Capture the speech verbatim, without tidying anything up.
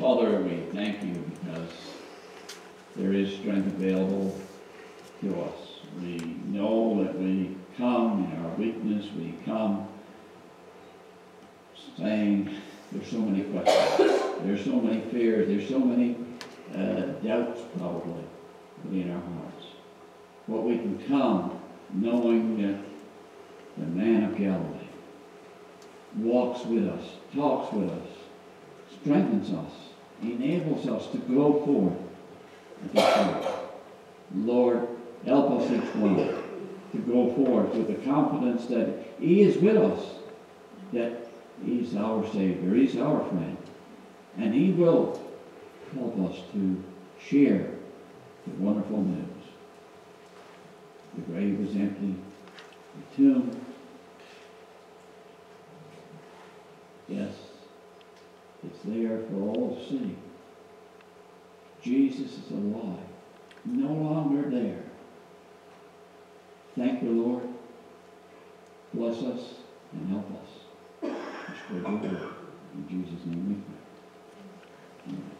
Father, we thank you because there is strength available to us. We know that we come in our weakness, we come saying there's so many questions, there's so many fears, there's so many uh, doubts probably within our hearts. But we can come knowing that the man of Galilee walks with us, talks with us, strengthens us, enables us to go forward at this time. Lord, help us each one to go forward with the confidence that He is with us, that He's our Savior, He's our friend, and He will help us to share the wonderful news. The grave is empty, the tomb, yes, it's there for all to see. Jesus is alive, no longer there. Thank you, Lord. Bless us and help us. In Jesus' name we pray. Amen.